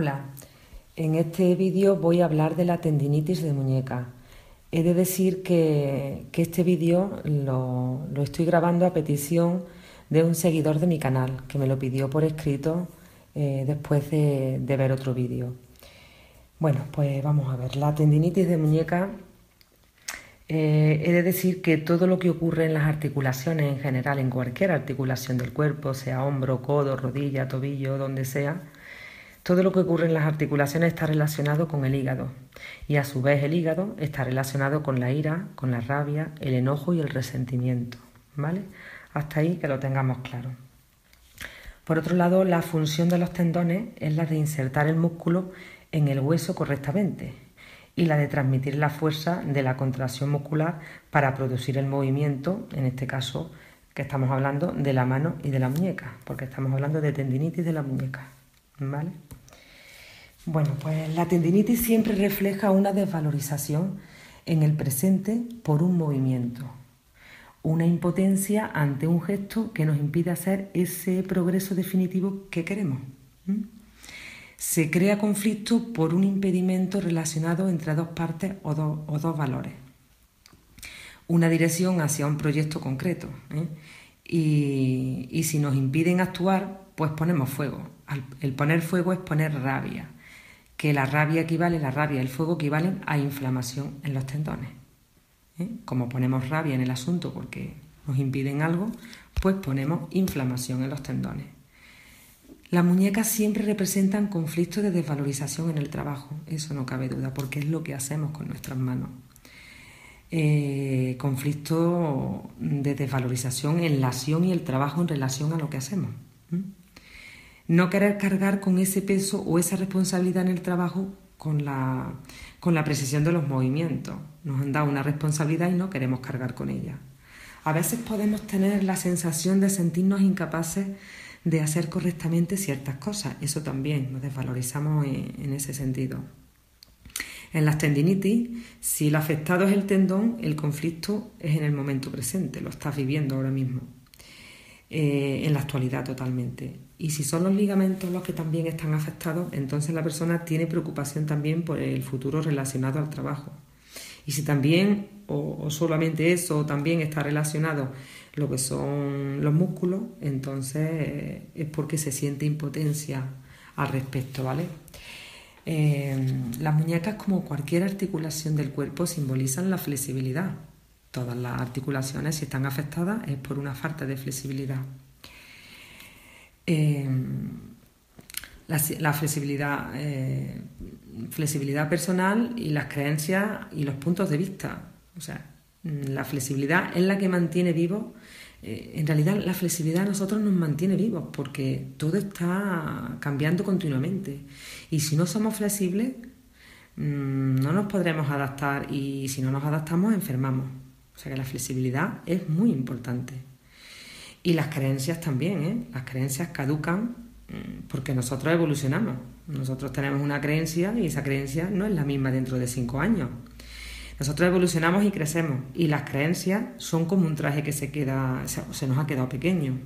Hola, en este vídeo voy a hablar de la tendinitis de muñeca. He de decir que este vídeo lo estoy grabando a petición de un seguidor de mi canal que me lo pidió por escrito después de ver otro vídeo. Bueno, pues vamos a ver, la tendinitis de muñeca, he de decir que todo lo que ocurre en las articulaciones en general, en cualquier articulación del cuerpo, sea hombro, codo, rodilla, tobillo, donde sea, todo lo que ocurre en las articulaciones está relacionado con el hígado y a su vez el hígado está relacionado con la ira, con la rabia, el enojo y el resentimiento, ¿vale? Hasta ahí que lo tengamos claro. Por otro lado, la función de los tendones es la de insertar el músculo en el hueso correctamente y la de transmitir la fuerza de la contracción muscular para producir el movimiento, en este caso que estamos hablando de la mano y de la muñeca, porque estamos hablando de tendinitis de la muñeca, ¿vale? Bueno, pues la tendinitis siempre refleja una desvalorización en el presente por un movimiento, una impotencia ante un gesto que nos impide hacer ese progreso definitivo que queremos. Se crea conflicto por un impedimento relacionado entre dos partes o dos valores, una dirección hacia un proyecto concreto, y si nos impiden actuar, pues ponemos fuego. El poner fuego es poner rabia, que la rabia equivale, la rabia y el fuego equivalen a inflamación en los tendones. Como ponemos rabia en el asunto porque nos impiden algo, pues ponemos inflamación en los tendones. Las muñecas siempre representan conflictos de desvalorización en el trabajo, eso no cabe duda, porque es lo que hacemos con nuestras manos. Conflicto de desvalorización en la acción y el trabajo en relación a lo que hacemos. No querer cargar con ese peso o esa responsabilidad en el trabajo con la precisión de los movimientos. Nos han dado una responsabilidad y no queremos cargar con ella. A veces podemos tener la sensación de sentirnos incapaces de hacer correctamente ciertas cosas. Eso también, nos desvalorizamos en ese sentido. En las tendinitis, si el afectado es el tendón, el conflicto es en el momento presente, lo estás viviendo ahora mismo. En la actualidad totalmente. Y si son los ligamentos los que también están afectados, entonces la persona tiene preocupación también por el futuro relacionado al trabajo. Y si también, o solamente eso, también está relacionado lo que son los músculos, entonces es porque se siente impotencia al respecto, ¿vale? Las muñecas, como cualquier articulación del cuerpo, simbolizan la flexibilidad. Todas las articulaciones, si están afectadas, es por una falta de flexibilidad. La flexibilidad, flexibilidad personal y las creencias y los puntos de vista. O sea, la flexibilidad es la que mantiene vivo. En realidad, la flexibilidad a nosotros nos mantiene vivos porque todo está cambiando continuamente. Y si no somos flexibles, no nos podremos adaptar y si no nos adaptamos, enfermamos. O sea que la flexibilidad es muy importante. Y las creencias también, las creencias caducan porque nosotros evolucionamos. Nosotros tenemos una creencia y esa creencia no es la misma dentro de 5 años. Nosotros evolucionamos y crecemos. Y las creencias son como un traje que se nos ha quedado pequeño.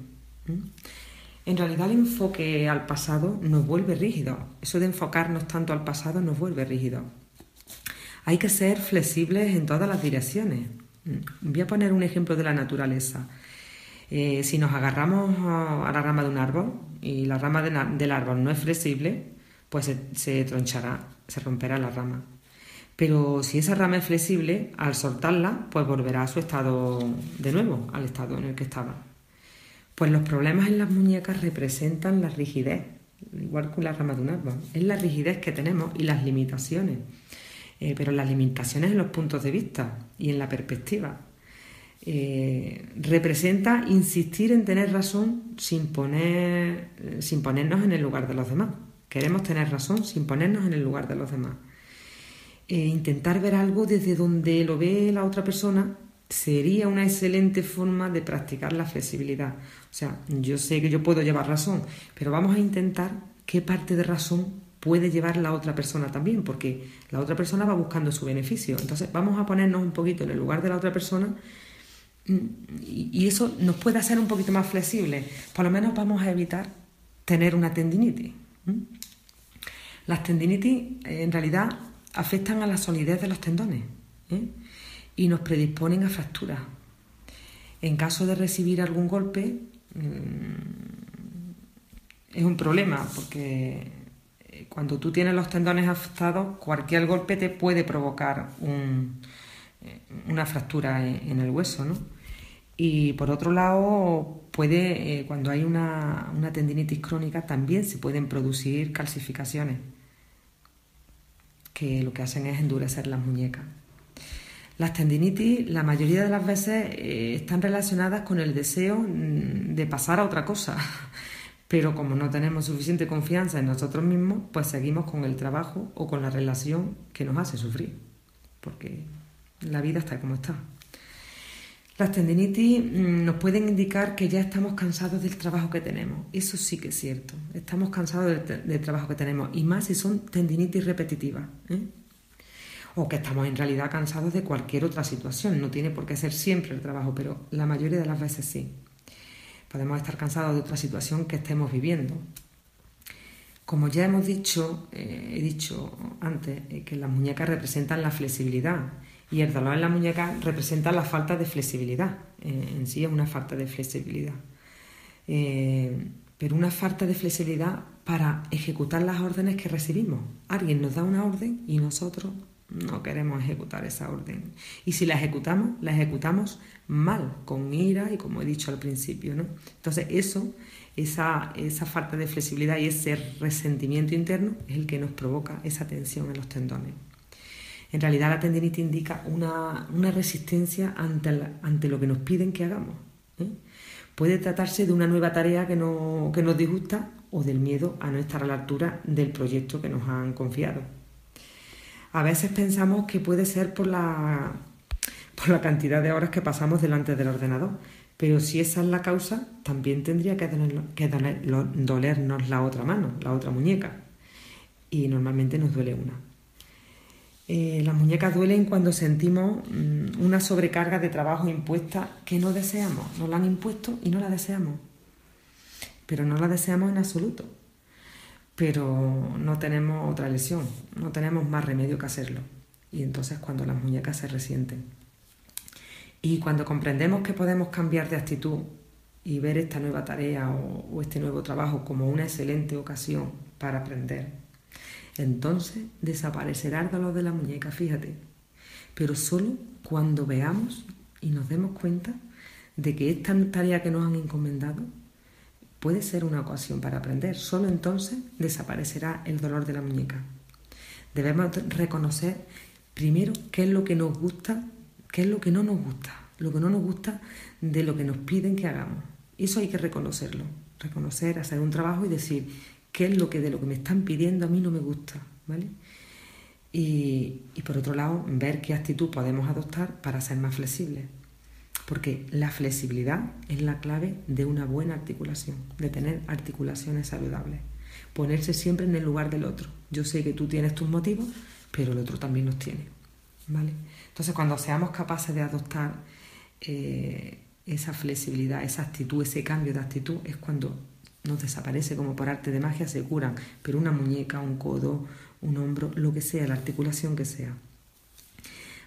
En realidad el enfoque al pasado nos vuelve rígidos. Eso de enfocarnos tanto al pasado nos vuelve rígidos. Hay que ser flexibles en todas las direcciones. Voy a poner un ejemplo de la naturaleza. Si nos agarramos a la rama de un árbol y la rama del árbol no es flexible, pues se tronchará, se romperá la rama. Pero si esa rama es flexible, al soltarla, pues volverá a su estado de nuevo, al estado en el que estaba. Pues los problemas en las muñecas representan la rigidez, igual que la rama de un árbol. Es la rigidez que tenemos y las limitaciones. Pero las limitaciones en los puntos de vista y en la perspectiva. Representa insistir en tener razón sin ponernos en el lugar de los demás. Queremos tener razón sin ponernos en el lugar de los demás. Intentar ver algo desde donde lo ve la otra persona sería una excelente forma de practicar la flexibilidad. O sea, yo sé que yo puedo llevar razón, pero vamos a intentar qué parte de razón puede llevar la otra persona también, porque la otra persona va buscando su beneficio. Entonces vamos a ponernos un poquito en el lugar de la otra persona y eso nos puede hacer un poquito más flexibles. Por lo menos vamos a evitar tener una tendinitis. Las tendinitis en realidad afectan a la solidez de los tendones, y nos predisponen a fracturas. En caso de recibir algún golpe, es un problema, porque cuando tú tienes los tendones afectados, cualquier golpe te puede provocar una fractura en el hueso, ¿no? Y por otro lado, cuando hay una tendinitis crónica, también se pueden producir calcificaciones, que lo que hacen es endurecer las muñecas. Las tendinitis, la mayoría de las veces, están relacionadas con el deseo de pasar a otra cosa, pero como no tenemos suficiente confianza en nosotros mismos, pues seguimos con el trabajo o con la relación que nos hace sufrir, porque la vida está como está. Las tendinitis nos pueden indicar que ya estamos cansados del trabajo que tenemos. Eso sí que es cierto. Estamos cansados del trabajo que tenemos. Y más si son tendinitis repetitivas. O que estamos en realidad cansados de cualquier otra situación. No tiene por qué ser siempre el trabajo, pero la mayoría de las veces sí. Podemos estar cansados de otra situación que estemos viviendo. Como ya hemos dicho, he dicho antes, que las muñecas representan la flexibilidad. Y el dolor en la muñeca representa la falta de flexibilidad. En sí es una falta de flexibilidad. Pero una falta de flexibilidad para ejecutar las órdenes que recibimos. Alguien nos da una orden y nosotros no queremos ejecutar esa orden. Y si la ejecutamos mal, con ira y como he dicho al principio, ¿no? Entonces esa falta de flexibilidad y ese resentimiento interno es el que nos provoca esa tensión en los tendones. En realidad la tendinitis indica una resistencia ante lo que nos piden que hagamos. Puede tratarse de una nueva tarea que nos disgusta o del miedo a no estar a la altura del proyecto que nos han confiado. A veces pensamos que puede ser por la cantidad de horas que pasamos delante del ordenador, pero si esa es la causa, también tendría que dolernos la otra mano, la otra muñeca, y normalmente nos duele una. Las muñecas duelen cuando sentimos una sobrecarga de trabajo impuesta que no deseamos. Nos la han impuesto y no la deseamos. Pero no la deseamos en absoluto. Pero no tenemos otra elección, no tenemos más remedio que hacerlo. Y entonces cuando las muñecas se resienten. Y cuando comprendemos que podemos cambiar de actitud y ver esta nueva tarea o este nuevo trabajo como una excelente ocasión para aprender, entonces desaparecerá el dolor de la muñeca, fíjate, pero solo cuando veamos y nos demos cuenta de que esta tarea que nos han encomendado puede ser una ocasión para aprender. Solo entonces desaparecerá el dolor de la muñeca. Debemos reconocer primero qué es lo que nos gusta, qué es lo que no nos gusta, lo que no nos gusta de lo que nos piden que hagamos. Eso hay que reconocerlo, reconocer, hacer un trabajo y decir qué es lo que de lo que me están pidiendo a mí no me gusta, ¿vale? Y por otro lado, ver qué actitud podemos adoptar para ser más flexibles. Porque la flexibilidad es la clave de una buena articulación, de tener articulaciones saludables. Ponerse siempre en el lugar del otro. Yo sé que tú tienes tus motivos, pero el otro también los tiene, ¿vale? Entonces, cuando seamos capaces de adoptar esa flexibilidad, esa actitud, ese cambio de actitud, es cuando nos desaparece como por arte de magia, se curan, pero una muñeca, un codo, un hombro, lo que sea, la articulación que sea.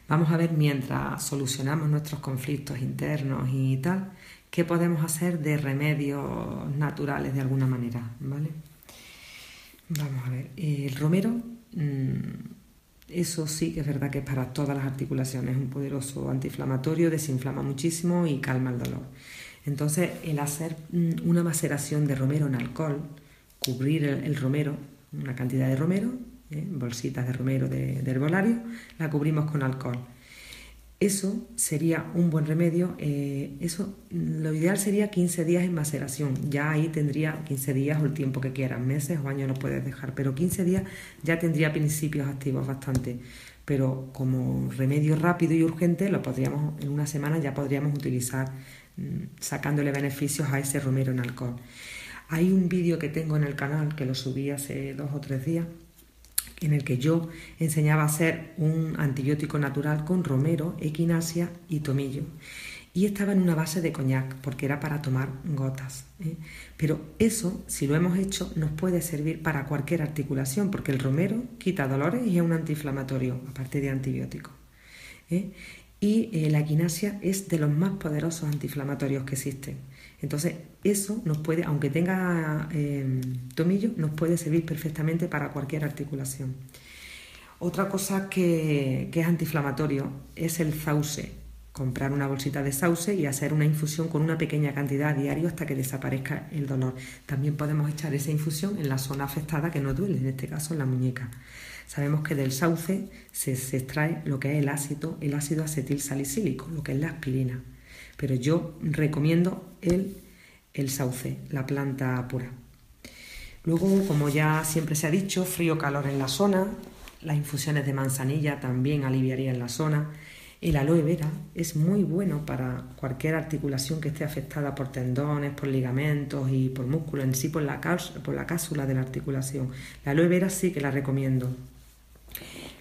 Vamos a ver, mientras solucionamos nuestros conflictos internos y tal, qué podemos hacer de remedios naturales de alguna manera, ¿vale? Vamos a ver, el romero, eso sí que es verdad que es para todas las articulaciones, es un poderoso antiinflamatorio, desinflama muchísimo y calma el dolor. Entonces, el hacer una maceración de romero en alcohol, cubrir el romero, una cantidad de romero, bolsitas de romero de herbolario, la cubrimos con alcohol. Eso sería un buen remedio. Lo ideal sería 15 días en maceración. Ya ahí tendría 15 días o el tiempo que quieras, meses o años lo puedes dejar, pero 15 días ya tendría principios activos bastante. Pero como remedio rápido y urgente, lo podríamos en una semana ya podríamos utilizar sacándole beneficios a ese romero en alcohol. Hay un vídeo que tengo en el canal que lo subí hace 2 o 3 días en el que yo enseñaba a hacer un antibiótico natural con romero, equinacia y tomillo y estaba en una base de coñac, porque era para tomar gotas, ¿eh? Pero eso, si lo hemos hecho, nos puede servir para cualquier articulación, porque el romero quita dolores y es un antiinflamatorio, aparte de antibiótico, ¿eh? Y la quinasia es de los más poderosos antiinflamatorios que existen. Entonces, eso nos puede, aunque tenga tomillo, nos puede servir perfectamente para cualquier articulación. Otra cosa que es antiinflamatorio es el sauce. Comprar una bolsita de sauce y hacer una infusión con una pequeña cantidad a diario hasta que desaparezca el dolor. También podemos echar esa infusión en la zona afectada que no duele, en este caso en la muñeca. Sabemos que del sauce se extrae lo que es el ácido acetil salicílico, lo que es la aspirina. Pero yo recomiendo el sauce, la planta pura. Luego, como ya siempre se ha dicho, frío-calor en la zona. Las infusiones de manzanilla también aliviarían la zona. El aloe vera es muy bueno para cualquier articulación que esté afectada por tendones, por ligamentos y por músculo, en sí por la cápsula de la articulación. La aloe vera sí que la recomiendo.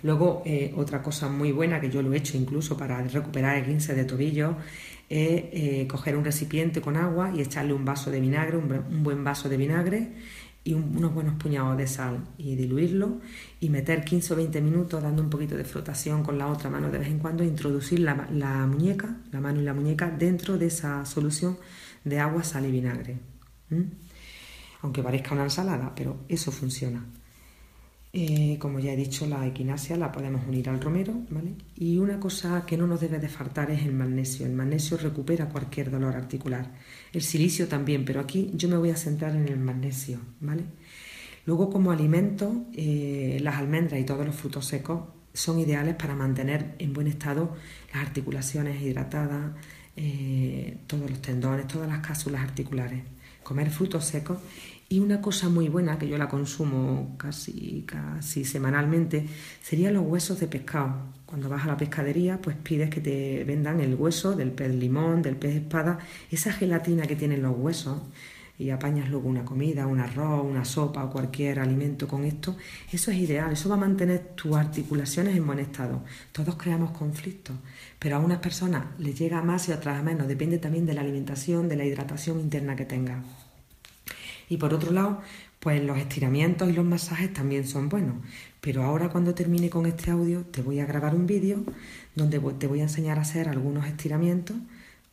Luego, otra cosa muy buena que yo lo he hecho incluso para recuperar esguinces de tobillo es coger un recipiente con agua y echarle un vaso de vinagre, un buen vaso de vinagre y unos buenos puñados de sal y diluirlo y meter 15 o 20 minutos dando un poquito de frotación con la otra mano de vez en cuando, introducir la mano y la muñeca dentro de esa solución de agua, sal y vinagre. Aunque parezca una ensalada, pero eso funciona. Como ya he dicho, la equinasia la podemos unir al romero, ¿vale? Y una cosa que no nos debe de faltar es el magnesio. El magnesio recupera cualquier dolor articular. El silicio también, pero aquí yo me voy a centrar en el magnesio, ¿vale? Luego, como alimento, las almendras y todos los frutos secos son ideales para mantener en buen estado las articulaciones hidratadas, todos los tendones, todas las cápsulas articulares. Comer frutos secos. Y una cosa muy buena, que yo la consumo casi semanalmente, serían los huesos de pescado. Cuando vas a la pescadería, pues pides que te vendan el hueso del pez limón, del pez espada, esa gelatina que tienen los huesos, y apañas luego una comida, un arroz, una sopa o cualquier alimento con esto. Eso es ideal, eso va a mantener tus articulaciones en buen estado. Todos creamos conflictos, pero a unas personas les llega más y a otras menos, depende también de la alimentación, de la hidratación interna que tengas. Y por otro lado, pues los estiramientos y los masajes también son buenos. Pero ahora, cuando termine con este audio, te voy a grabar un vídeo donde te voy a enseñar a hacer algunos estiramientos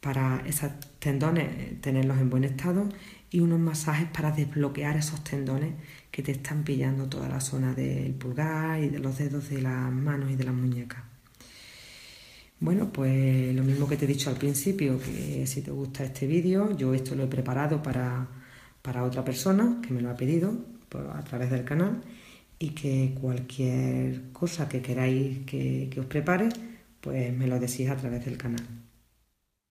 para esos tendones, tenerlos en buen estado, y unos masajes para desbloquear esos tendones que te están pillando toda la zona del pulgar y de los dedos de las manos y de las muñecas. Bueno, pues lo mismo que te he dicho al principio, que si te gusta este vídeo, yo esto lo he preparado para otra persona que me lo ha pedido a través del canal, y que cualquier cosa que queráis que os prepare, pues me lo decís a través del canal.